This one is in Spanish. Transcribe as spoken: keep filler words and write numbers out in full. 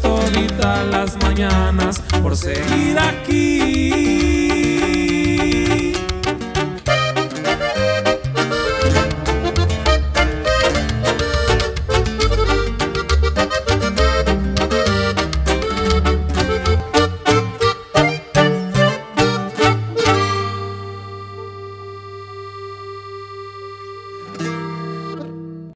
Todita las mañanas por seguir aquí.